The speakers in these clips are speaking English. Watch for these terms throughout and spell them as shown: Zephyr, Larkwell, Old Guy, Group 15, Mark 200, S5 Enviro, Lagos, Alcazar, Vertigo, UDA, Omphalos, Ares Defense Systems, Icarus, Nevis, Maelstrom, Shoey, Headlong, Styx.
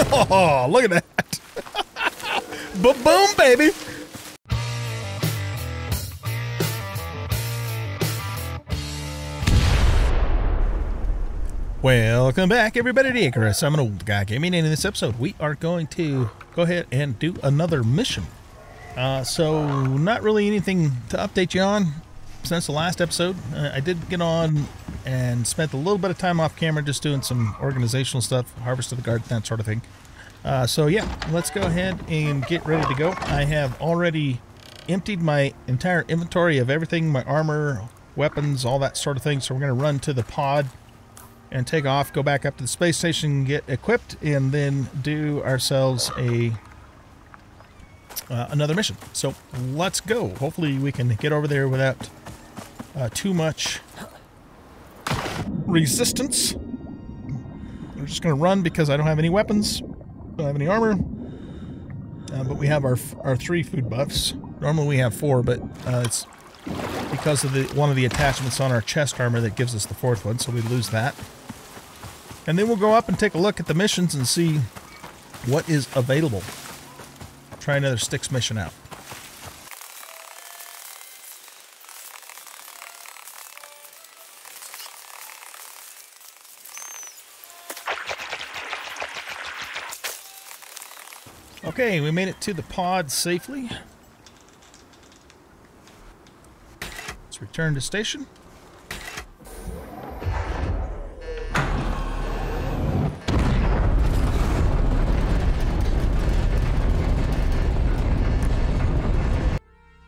Oh, look at that. Ba-boom, baby. Welcome back, everybody, to Icarus. I'm an old guy gaming, and in this episode, we are going to go ahead and do another mission. So, not really anything to update you on since the last episode. I did get on and spent a little bit of time off camera just doing some organizational stuff, harvest of the garden, that sort of thing. So yeah, let's go ahead and get ready to go. I have already emptied my entire inventory of everything, my armor, weapons, all that sort of thing. So we're going to run to the pod and take off, go back up to the space station, get equipped, and then do ourselves a another mission. So let's go. Hopefully we can get over there without too much resistance. We're just going to run because I don't have any weapons. Don't have any armor, but we have our three food buffs. Normally we have four, but it's because of one of the attachments on our chest armor that gives us the fourth one, so we lose that. And then we'll go up and take a look at the missions and see what is available. Try another Styx mission out. Okay, we made it to the pod safely. Let's return to station.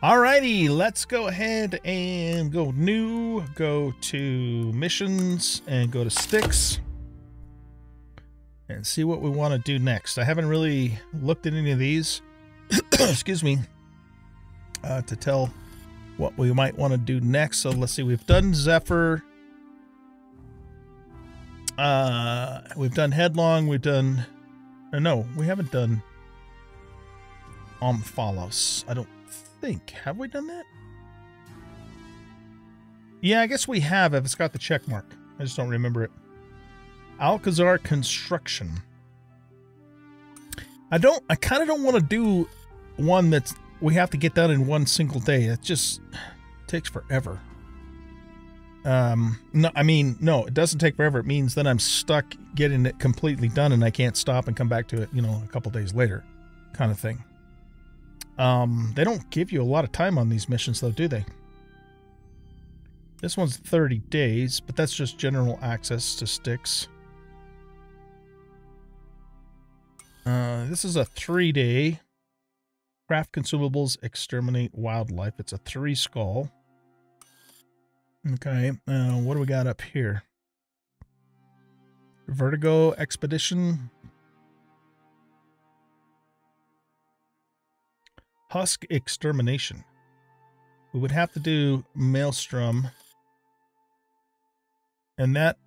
Alrighty, let's go ahead and go new, go to missions, and go to Styx. And see what we want to do next. I haven't really looked at any of these excuse me to tell what we might want to do next. So let's see, we've done Zephyr, we've done Headlong, we've done no, we haven't done Omphalos, I don't think. Have we done that? Yeah, I guess we have, if it's got the check mark. I just don't remember it. Alcazar construction. I kind of don't want to do one that's we have to get done in one single day. It just takes forever. No, it doesn't take forever. It means that I'm stuck getting it completely done and I can't stop and come back to it, you know, a couple days later, kind of thing. They don't give you a lot of time on these missions, though, do they? This one's 30 days, but that's just general access to Styx. This is a 3-day. Craft consumables, exterminate wildlife. It's a 3 skull. Okay, what do we got up here? Vertigo expedition. Husk extermination. We would have to do Maelstrom. And that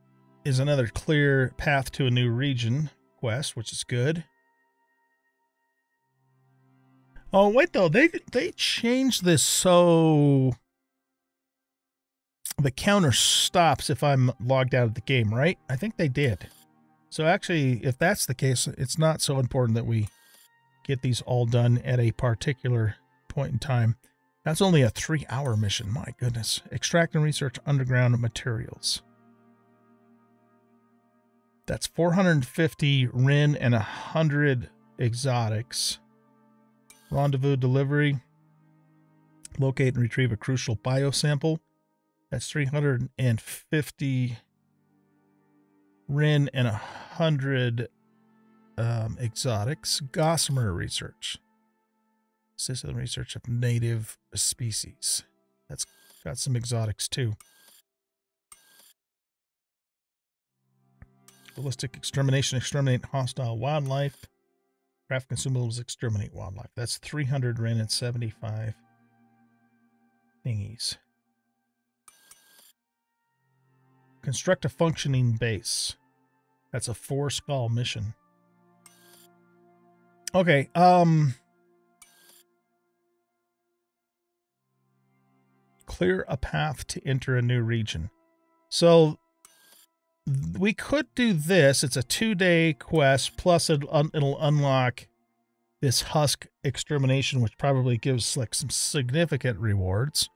is another clear path to a new region quest, which is good. Oh, wait, though. They changed this so the counter stops if I'm logged out of the game, right? I think they did. So actually, if that's the case, it's not so important that we get these all done at a particular point in time. That's only a 3-hour mission. My goodness. Extract and research underground materials. That's 450 Ren and 100 exotics. Rendezvous delivery. Locate and retrieve a crucial biosample. That's 350 Ren and 100 exotics. Gossamer research. Assist in research of native species. That's got some exotics too. Ballistic extermination, exterminate hostile wildlife. Craft consumables, exterminate wildlife. That's 300 Ren and 75 thingies. Construct a functioning base. That's a 4 skull mission. Okay, clear a path to enter a new region. So we could do this. It's a 2-day quest, plus it'll unlock this husk extermination, which probably gives like some significant rewards.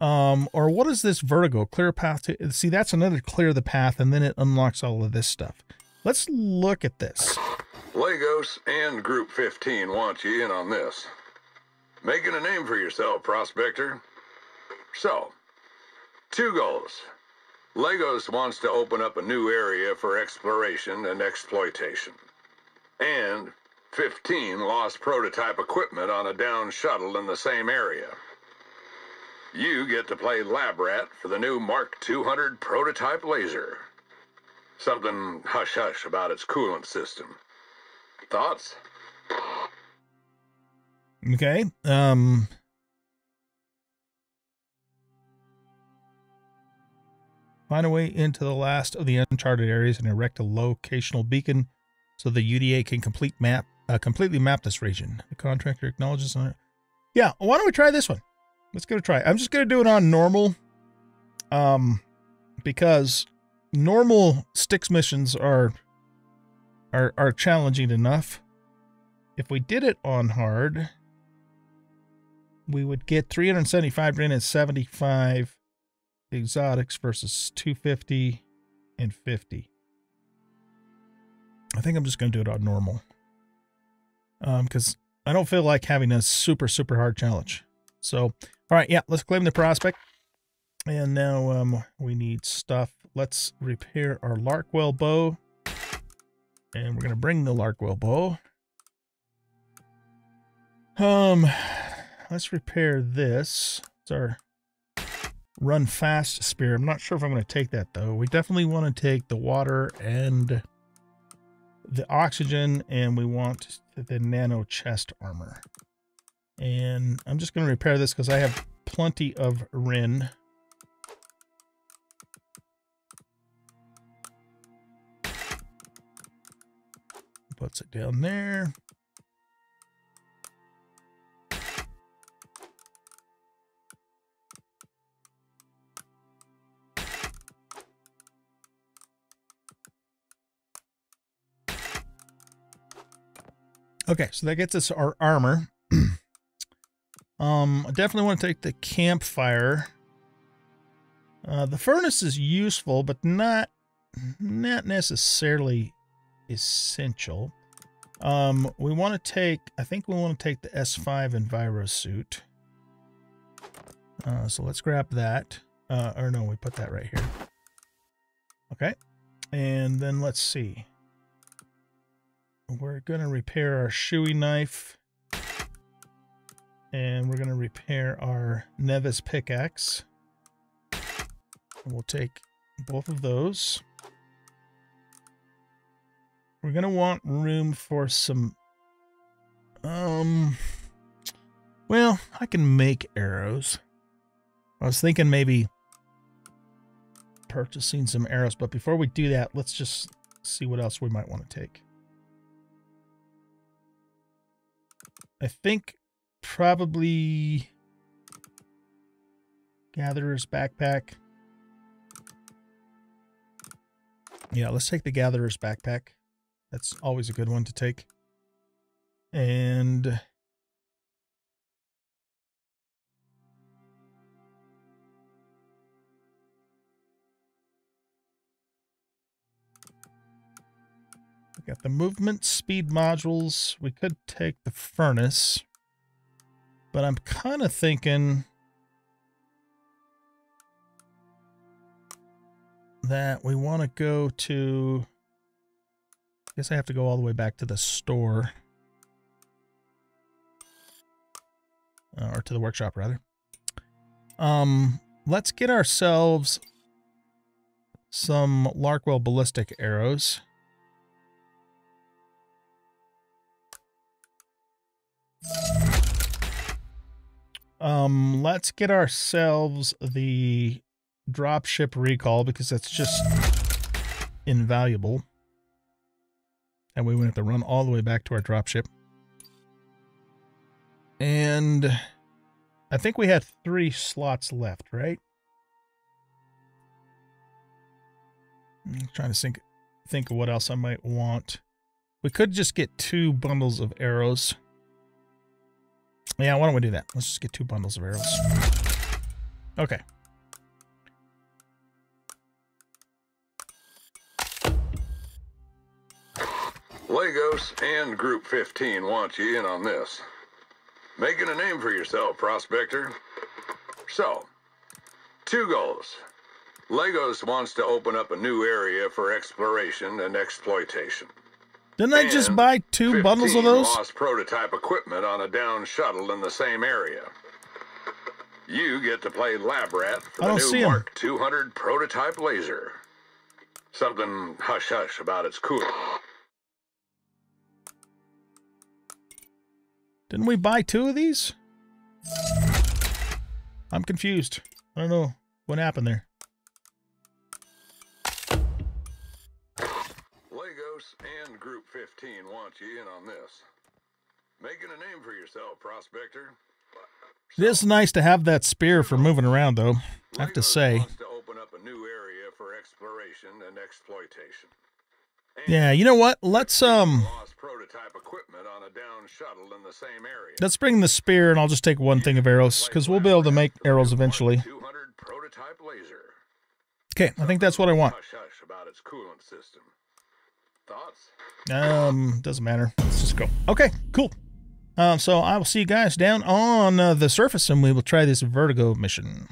Or what is this Vertigo? Clear path to... See, that's another clear the path, and then it unlocks all of this stuff. Let's look at this. Lagos and Group 15 want you in on this. Making a name for yourself, prospector. So, 2 goals. Lagos wants to open up a new area for exploration and exploitation. And 15 lost prototype equipment on a downed shuttle in the same area. You get to play lab rat for the new Mark 200 prototype laser. Something hush-hush about its coolant system. Thoughts? Okay. Find a way into the last of the uncharted areas and erect a locational beacon so the UDA can completely map this region. The contractor acknowledges on it. Yeah, why don't we try this one? Let's give it a try. I'm just going to do it on normal, because normal Styx missions are challenging enough. If we did it on hard, we would get 375 grand and 75 exotics versus 250 and 50. I think I'm just going to do it on normal, because I don't feel like having a super hard challenge. So... All right, yeah, let's claim the prospect. And now we need stuff. Let's repair our Larkwell bow. And we're going to bring the Larkwell bow. Let's repair this. It's our run fast spear. I'm not sure if I'm going to take that, though. We definitely want to take the water and the oxygen, and we want the nano chest armor. And I'm just going to repair this because I have plenty of Rin. Puts it down there. Okay, so that gets us our armor. I definitely want to take the campfire. The furnace is useful, but not necessarily essential. We want to take, I think we want to take the S5 Enviro suit. So let's grab that. Or no, we put that right here. Okay. And then let's see. We're going to repair our Shoey knife. And we're going to repair our Nevis pickaxe. And we'll take both of those. We're going to want room for some... well, I can make arrows. I was thinking maybe purchasing some arrows. But before we do that, let's just see what else we might want to take. I think... probably gatherer's backpack. Yeah, let's take the gatherer's backpack. That's always a good one to take. And we got the movement speed modules. We could take the furnace. But I'm kind of thinking that we want to go to... I guess I have to go all the way back to the store. Or to the workshop, rather. Let's get ourselves some Larkwell ballistic arrows. Let's get ourselves the dropship recall because that's just invaluable. And we wouldn't have to run all the way back to our dropship. And I think we had 3 slots left, right? I'm trying to think of what else I might want. We could just get 2 bundles of arrows. Yeah, why don't we do that? Let's just get 2 bundles of arrows. Okay. Lagos and Group 15 want you in on this. Making a name for yourself, prospector. So, 2 goals. Lagos wants to open up a new area for exploration and exploitation. Didn't I just buy 2 bundles of those? Lost prototype equipment on a down shuttle in the same area. You get to play lab rat for the new Mark 200 prototype laser. Something hush-hush about its cooling. Didn't we buy 2 of these? I'm confused. I don't know what happened there. Lagos and Group 15 want you in on this. Making a name for yourself, prospector. It is nice to have that spear for moving around, though. I have to say. Wants to open up a new area for exploration and exploitation. Yeah, you know what? Let's lost prototype equipment on a down shuttle in the same area. Let's bring the spear, and I'll just take 1 thing of arrows because we'll be able to make arrows eventually. Okay, I think that's what I want. Doesn't matter. Let's just go. Okay, cool. So I will see you guys down on the surface, and we will try this Vertigo mission.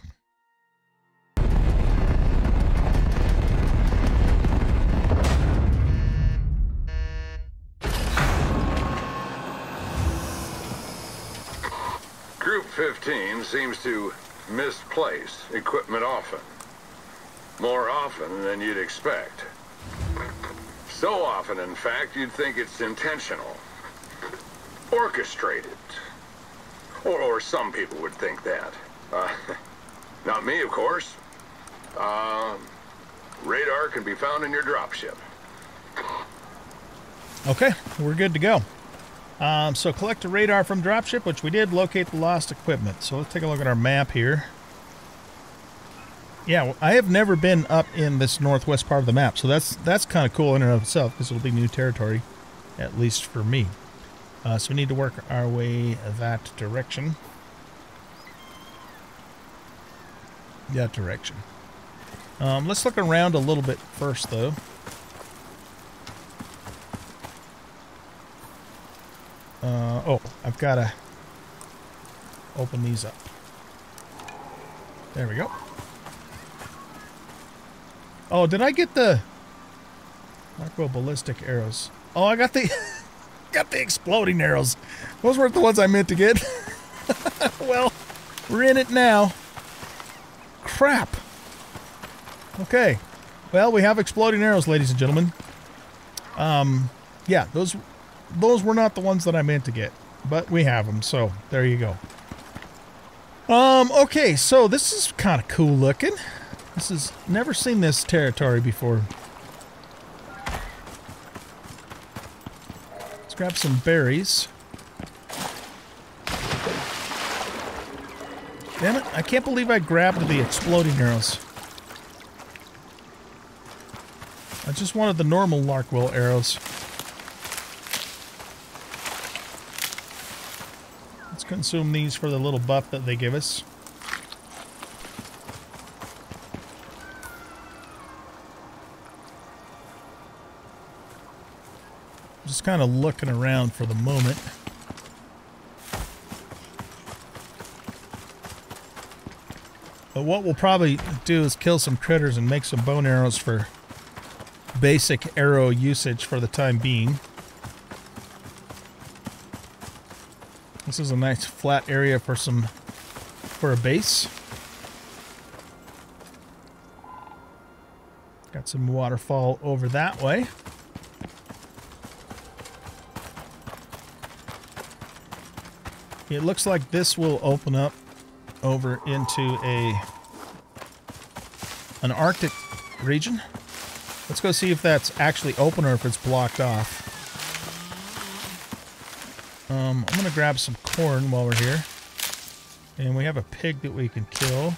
Group 15 seems to misplace equipment often. More often than you'd expect. So often, in fact, you'd think it's intentional. Orchestrated. Or some people would think that. Not me, of course. Radar can be found in your dropship. Okay, we're good to go. So collect a radar from dropship, which we did. Locate the lost equipment. So let's take a look at our map here. Yeah, well, I have never been up in this northwest part of the map, so that's kind of cool in and of itself, because it'll be new territory, at least for me. So we need to work our way that direction. That direction. Let's look around a little bit first, though. Oh, I've got to open these up. There we go. Oh, did I get the Larkwell ballistic arrows? Oh, I got the exploding arrows. Those weren't the ones I meant to get. Well, we're in it now. Crap. Okay. Well, we have exploding arrows, ladies and gentlemen. Yeah, those were not the ones that I meant to get, but we have them, so there you go. Okay, so this is kind of cool looking. This is never seen this territory before. Let's grab some berries. Damn it, I can't believe I grabbed the exploding arrows. I just wanted the normal Larkwell arrows. Consume these for the little buff that they give us. Just kind of looking around for the moment. But what we'll probably do is kill some critters and make some bone arrows for basic arrow usage for the time being. This is a nice flat area for a base. Got some waterfall over that way. It looks like this will open up over into an Arctic region. Let's go see if that's actually open or if it's blocked off. I'm going to grab some corn while we're here. And we have a pig that we can kill.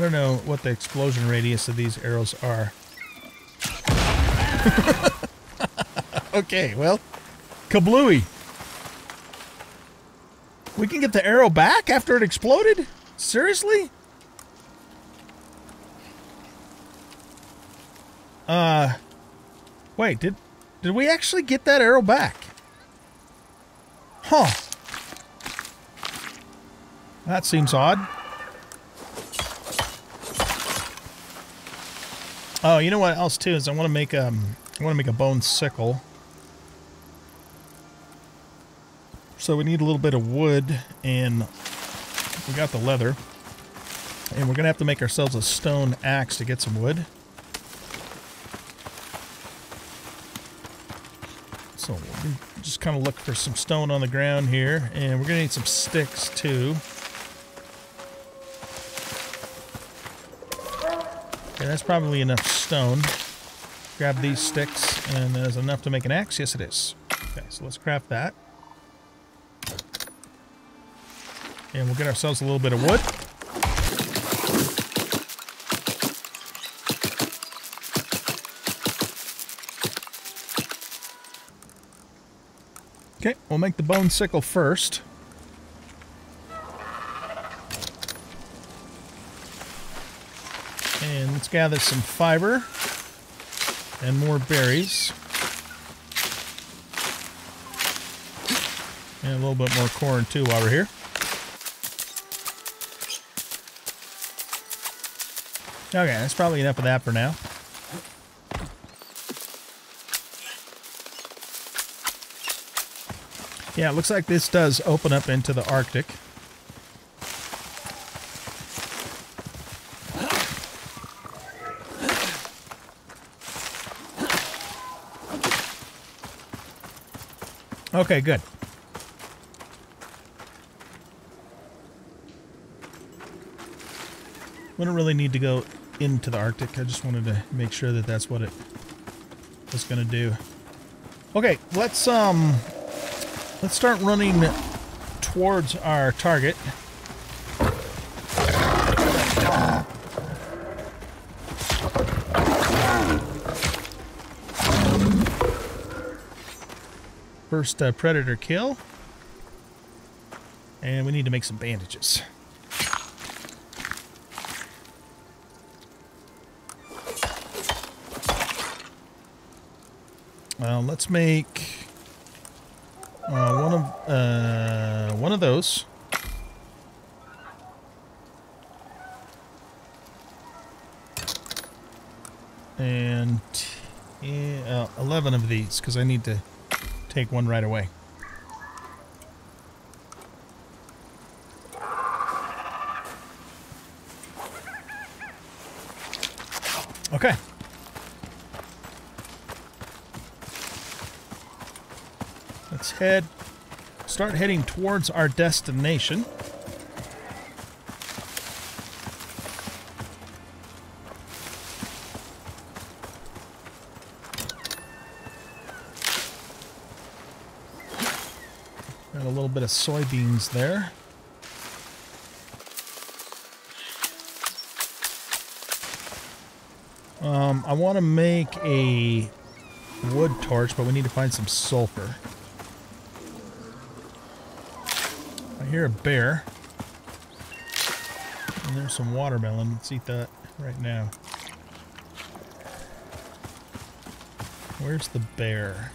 I don't know what the explosion radius of these arrows are. Okay, well, kablooey. We can get the arrow back after it exploded? Seriously? Wait, did we actually get that arrow back? Huh. That seems odd. Oh, you know what else too is I want to make a bone sickle. So we need a little bit of wood, and we got the leather, and we're gonna have to make ourselves a stone axe to get some wood. So we'll just kind of look for some stone on the ground here, and we're gonna need some sticks too. Okay, that's probably enough stone. Grab these sticks, and there's enough to make an axe. Yes, it is. Okay, so let's craft that. And we'll get ourselves a little bit of wood. Okay, we'll make the bone sickle first. And let's gather some fiber and more berries. And a little bit more corn too while we're here. Okay, that's probably enough of that for now. Yeah, it looks like this does open up into the Arctic. Okay, good. We don't really need to go into the Arctic. I just wanted to make sure that that's what it was going to do. Okay, let's start running towards our target. First predator kill. And we need to make some bandages. Let's make one of those. And 11 of these, because I need to take one right away. Okay. Let's start heading towards our destination. Got a little bit of soybeans there. I want to make a wood torch, but we need to find some sulfur. I hear a bear, and there's some watermelon. Let's eat that right now. Where's the bear?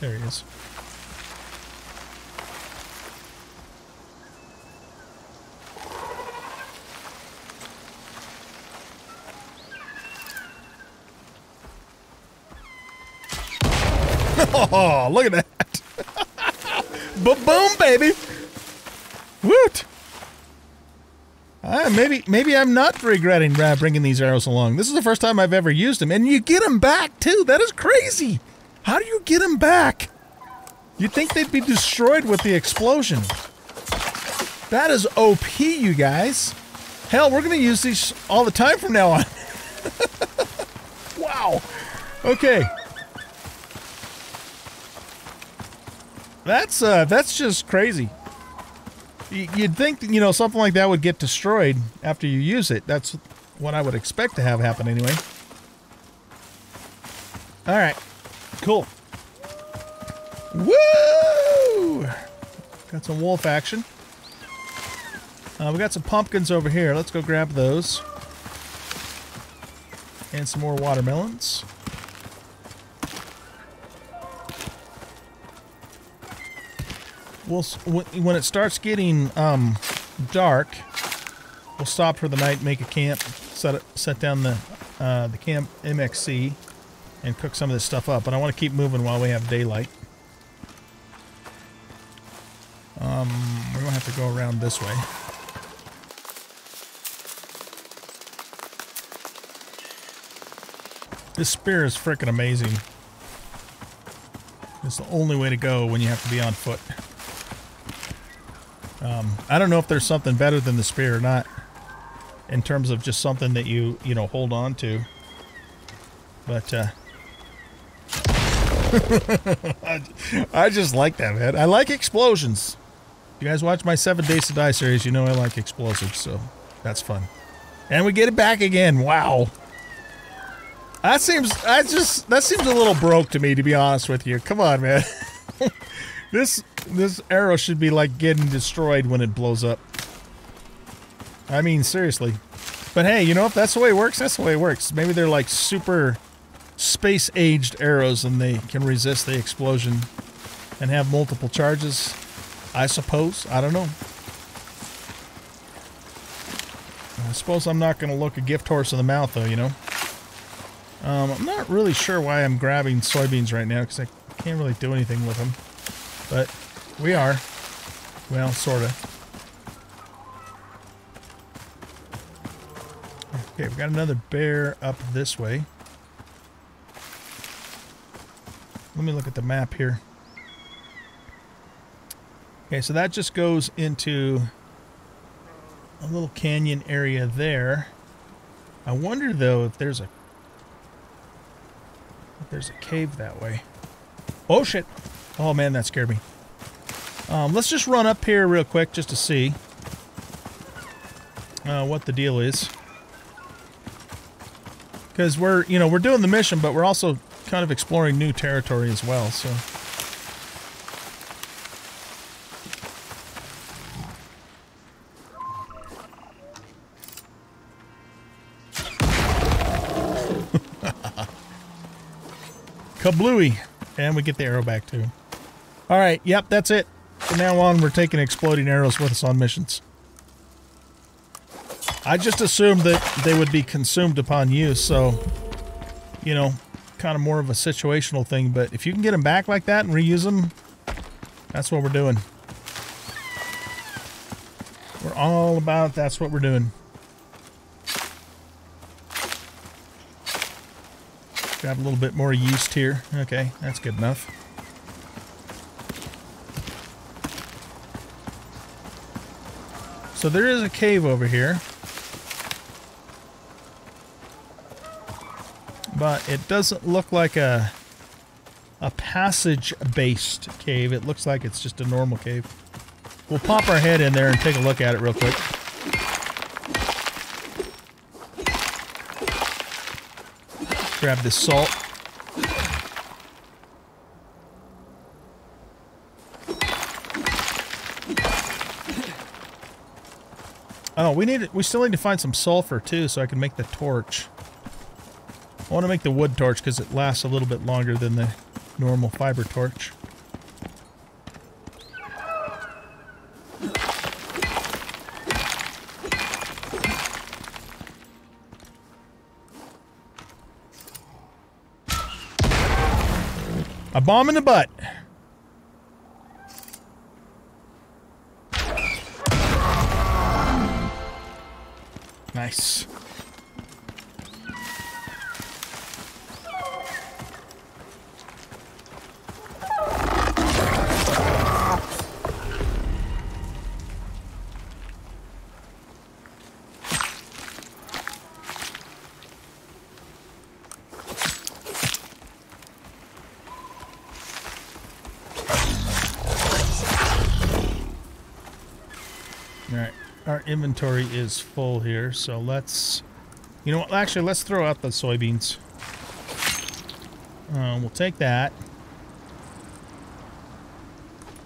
There he is. Oh, look at that. Ba-boom, baby. Woot. Maybe I'm not regretting bringing these arrows along. This is the first time I've ever used them. And you get them back, too. That is crazy. How do you get them back? You'd think they'd be destroyed with the explosion. That is OP, you guys. Hell, we're going to use these all the time from now on. Wow. Okay. That's just crazy. You'd think, you know, something like that would get destroyed after you use it. That's what I would expect to have happen anyway. All right. Cool. Woo! Got some wolf action. We got some pumpkins over here. Let's go grab those. And some more watermelons. We'll, when it starts getting dark, we'll stop for the night, make a camp, set down the camp MXC, and cook some of this stuff up. But I want to keep moving while we have daylight. We're gonna have to go around this way. This spear is freaking amazing. It's the only way to go when you have to be on foot. I don't know if there's something better than the spear or not, in terms of just something that you know, hold on to. But I just like that, man. I like explosions. If you guys watch my 7 Days to Die series, you know I like explosives, so that's fun. And we get it back again. Wow. That seems a little broke to me, to be honest with you. Come on, man. This arrow should be like getting destroyed when it blows up. I mean, seriously. But hey, you know, if that's the way it works, that's the way it works. Maybe they're like super space-aged arrows and they can resist the explosion and have multiple charges, I suppose. I don't know. I suppose I'm not going to look a gift horse in the mouth, though, you know. I'm not really sure why I'm grabbing soybeans right now, because I can't really do anything with them. But we are. Well, sort of. Okay, we got another bear up this way. Let me look at the map here. Okay, so that just goes into a little canyon area there. I wonder, though, if there's a cave that way. Oh, shit. Oh, man, that scared me. Let's just run up here real quick just to see what the deal is. Because we're, you know, we're doing the mission, but we're also kind of exploring new territory as well, so. Kablooey! And we get the arrow back, too. All right, yep, that's it. From now on, we're taking exploding arrows with us on missions. I just assumed that they would be consumed upon use, so, you know, kind of more of a situational thing. But if you can get them back like that and reuse them, that's what we're doing. We're all about that's what we're doing. Grab a little bit more yeast here. Okay, that's good enough. So there is a cave over here. But it doesn't look like a passage-based cave. It looks like it's just a normal cave. We'll pop our head in there and take a look at it real quick. Grab this salt. Oh, we still need to find some sulfur too, so I can make the torch. I want to make the wood torch because it lasts a little bit longer than the normal fiber torch. A bomb in the butt. Nice. Alright, our inventory is full here, so let's... You know what, actually, let's throw out the soybeans. We'll take that.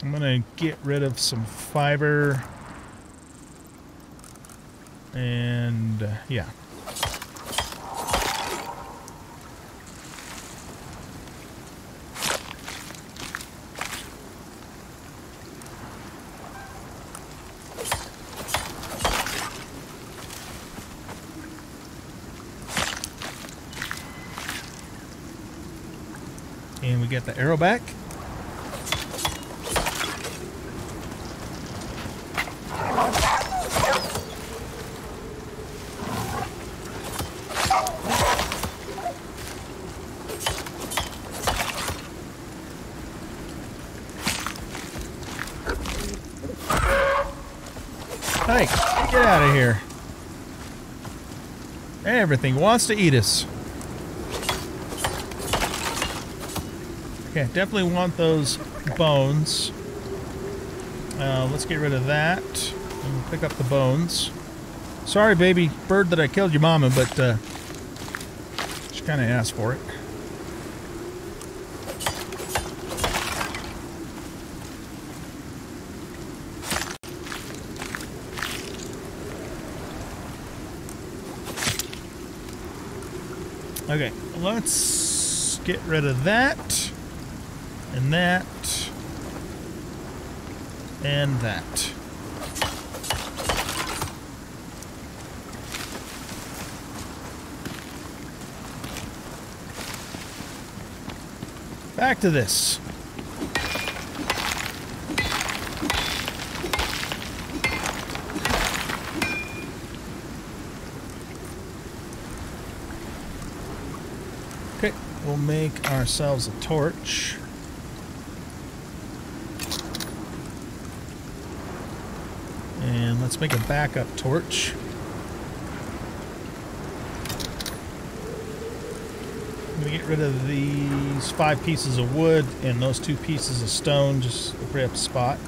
I'm gonna get rid of some fiber. And, yeah. And we get the arrow back. Hey, get out of here. Everything wants to eat us. Okay, definitely want those bones. Let's get rid of that. And pick up the bones. Sorry, baby bird, that I killed your mama, but she kind of asked for it. Okay, let's get rid of that. And that. And that. Back to this. Okay, we'll make ourselves a torch. And let's make a backup torch. I'm going to get rid of these 5 pieces of wood and those 2 pieces of stone, just to free up spot.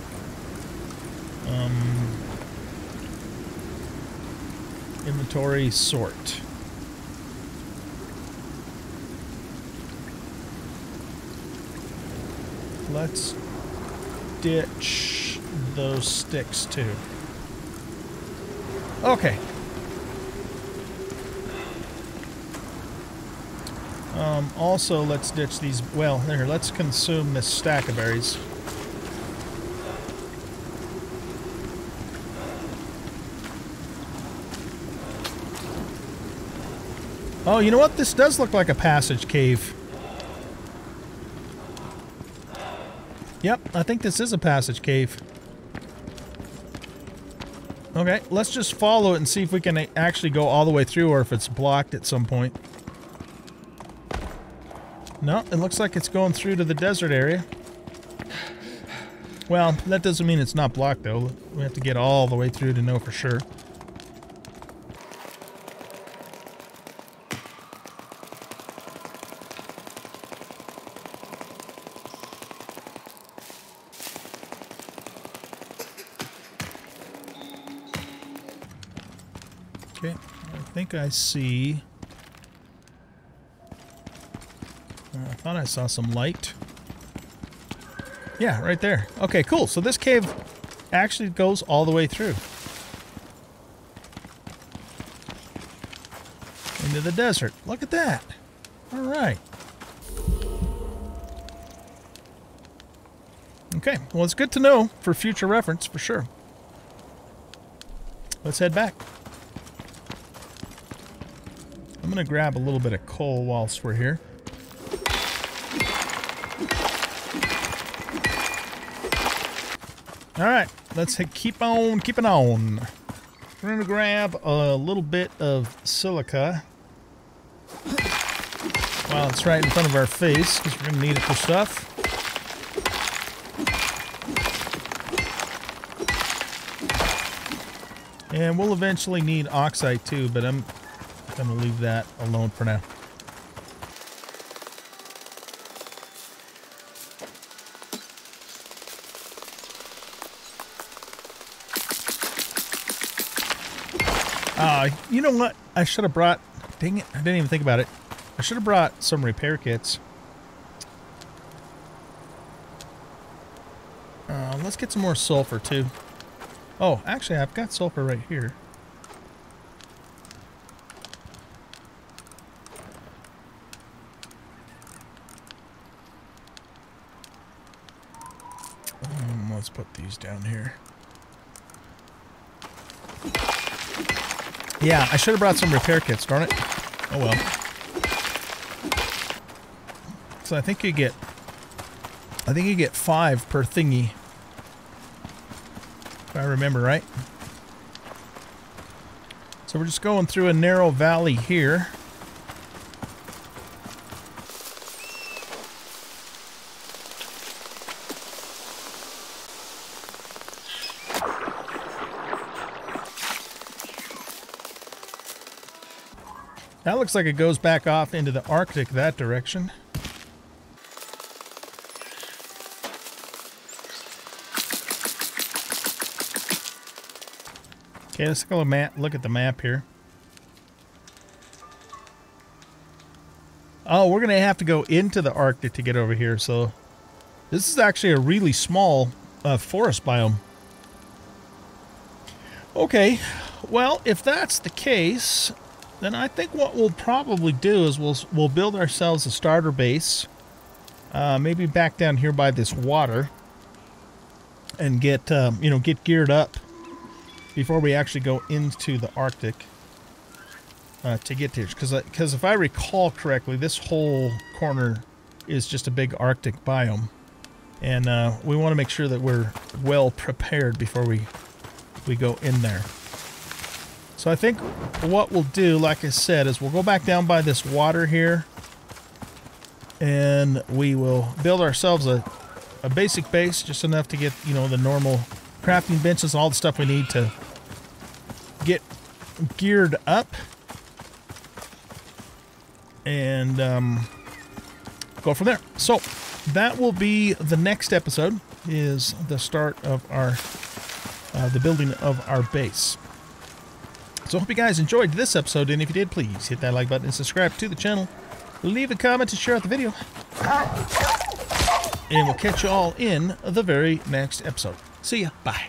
Inventory sort. Let's ditch those sticks too. Okay. Also, let's ditch these. Well, here, let's consume this stack of berries. Oh, you know what? This does look like a passage cave. Yep, I think this is a passage cave. Okay, let's just follow it and see if we can actually go all the way through or if it's blocked at some point. No, it looks like it's going through to the desert area. Well, that doesn't mean it's not blocked, though. We have to get all the way through to know for sure. I see. I thought I saw some light. Yeah, right there. Okay, cool. So this cave actually goes all the way through. Into the desert. Look at that. All right. Okay. Well, it's good to know for future reference, for sure. Let's head back. I'm going to grab a little bit of coal whilst we're here. Alright, let's keep on keeping on. We're going to grab a little bit of silica. Wow, it's right in front of our face because we're going to need it for stuff. And we'll eventually need oxide too, but I'm going to leave that alone for now. You know what? I should have brought... Dang it, I didn't even think about it. I should have brought some repair kits. Let's get some more sulfur, too. Oh, actually, I've got sulfur right here. Let's put these down here. Yeah, I should have brought some repair kits, darn it. Oh well. So I think you get 5 per thingy. If I remember right. So we're just going through a narrow valley here. That looks like it goes back off into the Arctic that direction. Okay, let's go look at the map here. Oh, we're going to have to go into the Arctic to get over here, so... This is actually a really small forest biome. Okay, well, if that's the case... Then I think what we'll probably do is we'll build ourselves a starter base, maybe back down here by this water, and get geared up before we actually go into the Arctic to get there. Because if I recall correctly, this whole corner is just a big Arctic biome, and we want to make sure that we're well prepared before we go in there. So I think what we'll do, like I said, is we'll go back down by this water here and we will build ourselves a basic base, just enough to get, you know, the normal crafting benches and all the stuff we need to get geared up and go from there. So that will be the next episode, is the start of our, the building of our base. So I hope you guys enjoyed this episode, and if you did, please hit that like button and subscribe to the channel. Leave a comment and share out the video. And we'll catch you all in the very next episode. See ya. Bye.